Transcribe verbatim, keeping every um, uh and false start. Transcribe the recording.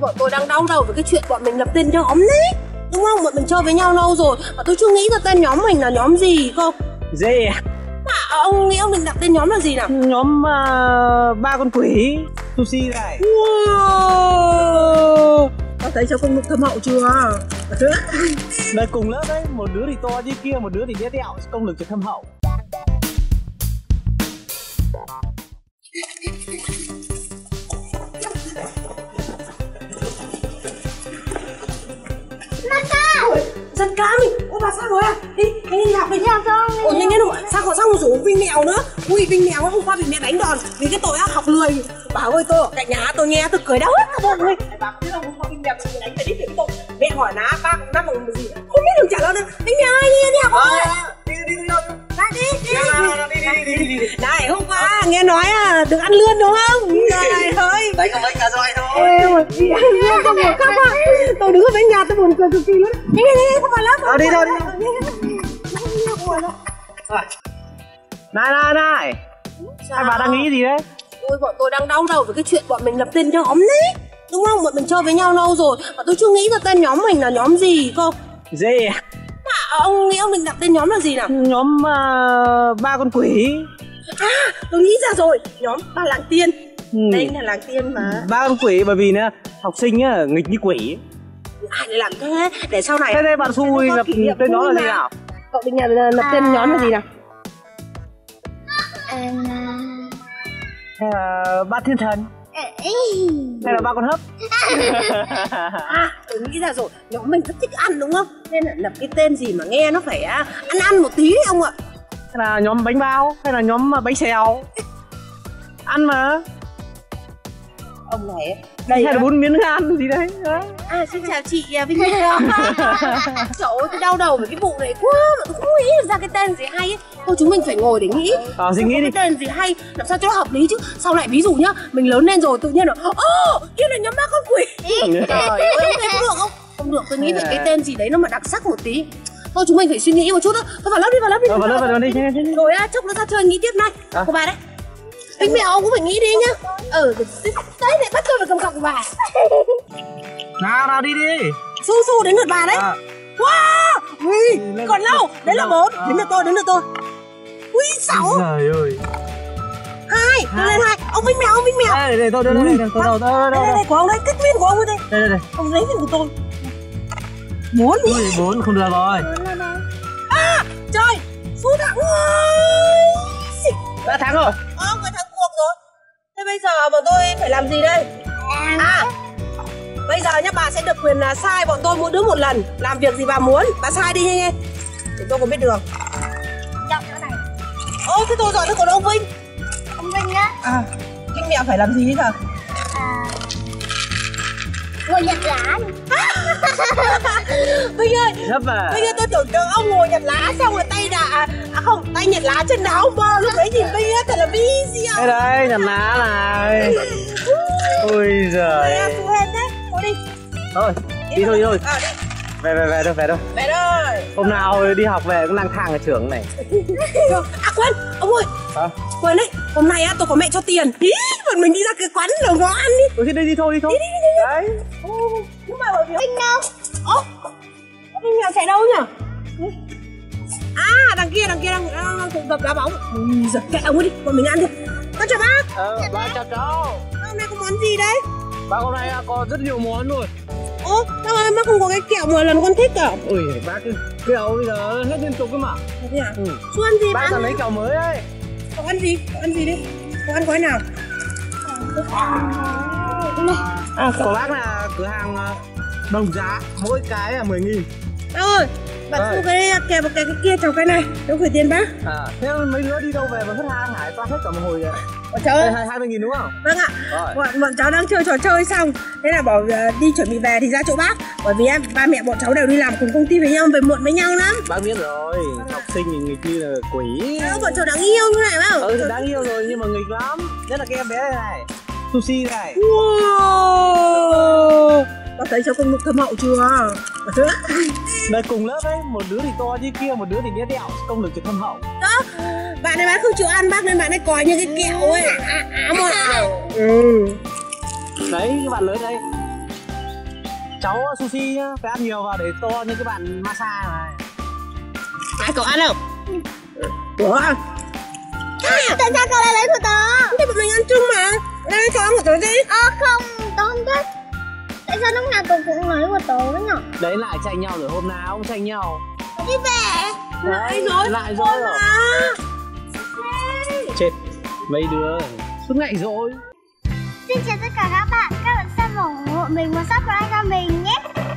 Tôi bọn tôi đang đau đầu với cái chuyện bọn mình lập tên nhóm đấy, đúng không? Bọn mình chơi với nhau lâu rồi mà tôi chưa nghĩ ra tên nhóm mình là nhóm gì không? Dê à? Mà ông nghĩ ông định đặt tên nhóm là gì nào? Nhóm uh, ba con quỷ sushi này. Wow, có thấy cháu công lực thâm hậu chưa? Đây cùng lớp đấy, một đứa thì to như kia, một đứa thì bé tẹo, công lực thì thâm hậu. Dân cá mình, ô bà sao rồi à? Đi, anh đi học đi theo không? Ôi nhanh lên rồi, sao còn sao còn rủ Vinh Mèo nữa? Ui Vinh Mèo hôm qua bị mẹ đánh đòn vì cái tội học lười. Bảo ơi tôi ở cạnh nhà tôi nghe tôi cười đau hết cả bụng ơi. Bà biết không, hôm qua Vinh Mèo bị đánh phải đi tìm tội. Mẹ hỏi ná ba cũng năm bằng gì? Không biết được trả lời được. Vinh Mèo ơi đi đi học ơi. Đi đi đi đâu? Lại đi đi. Đi đi đi đi. Này hôm qua nghe nói à được ăn lươn đúng không? Trời ơi. Đấy cả mấy cả rồi thôi. Ôi đi ăn lươn không được các bạn. Tôi đứng ở bên nhà tôi buồn cười cực kỳ luôn. Đi đi đi không vào lớp. Ờ đi thôi đi thôi. Này này này. Hai bà đang nghĩ gì đấy? Ôi bọn tôi đang đau đầu với cái chuyện bọn mình lập tên nhóm đấy, đúng không? Bọn mình chơi với nhau lâu rồi mà tôi chưa nghĩ ra tên nhóm mình là nhóm gì không? Dê à? Mà ông nghĩ ông định đặt tên nhóm là gì nào? Nhóm uh, ba con quỷ. À tôi nghĩ ra rồi, nhóm ba làng tiên. Ừ. Đây là làng tiên mà. Ba con quỷ bởi vì nè học sinh á nghịch như quỷ. Ai lại làm thế? Để sau này. Thế đây bạn Xui lập tên nhóm là gì nào? Cậu định là lập à... tên nhóm là gì nào? À... Hay là ba thiên thần? Hay là ba con hấp? À, tôi nghĩ ra rồi, nhóm mình rất thích ăn đúng không? Nên là lập cái tên gì mà nghe nó phải ăn ăn một tí đấy ông ạ. Hay là nhóm bánh bao, hay là nhóm bánh xèo? Ăn mà. Ông này đây hay là bốn miếng ăn gì đấy. À xin chào chị Vinh Mèo. Trời ơi tôi đau đầu với cái vụ này quá mà tôi không nghĩ được ra cái tên gì hay ấy. Thôi chúng mình phải ngồi để nghĩ. Ờ suy nghĩ đi. Cái tên gì hay làm sao cho nó hợp lý chứ. Sau lại ví dụ nhá, mình lớn lên rồi tự nhiên là ô, kia là nhóm ba con quỷ. Trời ơi không thấy được không? Không được, tôi nghĩ phải cái tên gì đấy nó mà đặc sắc một tí. Thôi chúng mình phải suy nghĩ một chút đó. Thôi vào lớp đi, vào lớp đi. Vào lớp vào đi. Rồi á, chốc nó ra chơi nghĩ tiếp này. Cô bà đấy. Vinh Mèo ông cũng phải nghĩ đi nhá. Ừ, đấy lại bắt tôi phải cầm cọc của bà. Nào nào đi đi. Su su đến lượt bà đấy. À. Wow, ui, còn lâu, đấy là bốn, à. Đến lượt tôi, đến lượt tôi. Ui sáu. Trời ơi. Hai, tôi lên hai. Ông Vinh Mèo, ông Vinh Mèo. Đây đây tôi đây đây đây tôi đây đây đây của ông đây, kích viên của ông đây. Đây đây đây. Ông lấy viên của tôi. Bốn. Ui bốn không được rồi. À, trời, Su đã đã thắng rồi. Ờ, người thắng cuộc rồi. Thế bây giờ bọn tôi phải làm gì đây? À, bây giờ nhá bà sẽ được quyền là sai bọn tôi mỗi đứa một lần. Làm việc gì bà muốn, bà sai đi nhanh. Để tôi còn biết đường. Chọn chỗ này. Ô, thế tôi giỏi thế còn ông Vinh. Ông Vinh á. À, Vinh Mèo phải làm gì thế? À, ngồi nhặt lá. Vinh ơi, à. Vinh ơi tôi tưởng tượng ông ngồi nhặt lá xong rồi tay đã à không, tay nhặt lá chân đá ông bơ lúc đấy nhìn Vinh á, thật là bi diệu. Đây đấy, nhặt lá này. Ôi giời. Phụ hên thế, thôi đi. Thôi, đi thôi, đi thôi. À, đi. Về, về, về đâu, về đâu. Về rồi. Hôm nào đi học về cũng lang thang ở trường này. À quên, ông ơi. Hả? Quên đấy, hôm nay á, tôi có mẹ cho tiền. Ý, bọn mình đi ra cái quán đầu ngõ ăn đi. Ôi thế đây đi thôi, đi thôi. Đi, đi, đi, đi. Đấy. Ô, nhưng mà bởi vì Vinh đâu? Ô, Vinh Mèo chạy đâu nhỉ? À, đằng kia, đằng kia đang đang tụ tập đá bóng. Ui giời, kệ ông ấy đi, bọn mình ăn đi. Con chào bác. Ờ, bác chào cháu. Hôm nay có món gì đấy? Bác hôm nay có rất nhiều món rồi. Ô, sao em bác không có cái kẹo mười lần con thích cả? Ui, bác kẹo bây giờ hết liên tục cơ mà. Thế à? Ừ. Chú ăn gì bác? Bác còn lấy kẹo mới đấy. Cậu ăn gì? Cậu ăn gì đi? Cậu ăn gói nào? À, của bác là cửa hàng đồng giá, mỗi cái là mười nghìn. Bác ơi, bạn Xu cái kẹp vào cái kia trồng cái này, đâu gửi tiền bác. À, thế mấy đứa đi đâu về mà hết hàng hải toa hết cả một hồi rồi. Bọn cháu ơi, hai mươi nghìn đúng không? Vâng ạ. Bọn, bọn cháu đang chơi trò chơi xong, thế là bảo đi chuẩn bị về thì ra chỗ bác. Bởi vì em, ba mẹ bọn cháu đều đi làm cùng công ty với nhau, về muộn với nhau lắm. Bác biết rồi, học sinh thì nghịch như là quỷ. Đó, bọn cháu đáng yêu như này phải không? Ừ, cháu... đáng yêu rồi nhưng mà nghịch lắm. Nhất là cái em bé này này, Sushi này. Wow. Có thấy cháu công lực thâm hậu chưa? Đây cùng lớp ấy, một đứa thì to như kia, một đứa thì bé tẹo, công lực thì thâm hậu. Đó, bạn này bạn không chịu ăn bác nên bạn ấy còi như cái kẹo ấy. À, à, à, à. Ừ. Đấy, các bạn lớn đây. cháu sushi nhá, phải ăn nhiều vào để to như các bạn massage này. Ai cậu ăn không? Ủa? À, tại sao cậu lại lấy của tớ? Thì bọn mình ăn chung mà. Đây cho ăn của tớ đi. Ờ không, tớ không thích. Tại sao lúc nào cậu cũng nói của tớ nhỉ? Đấy lại tranh nhau rồi, hôm nào cũng tranh nhau. Đi về. Đấy, đấy rồi, lại rồi. rồi. Chết mấy đứa suốt ngày rồi. Xin chào tất cả các bạn, các bạn xem và ủng hộ mình và subscribe cho mình nhé.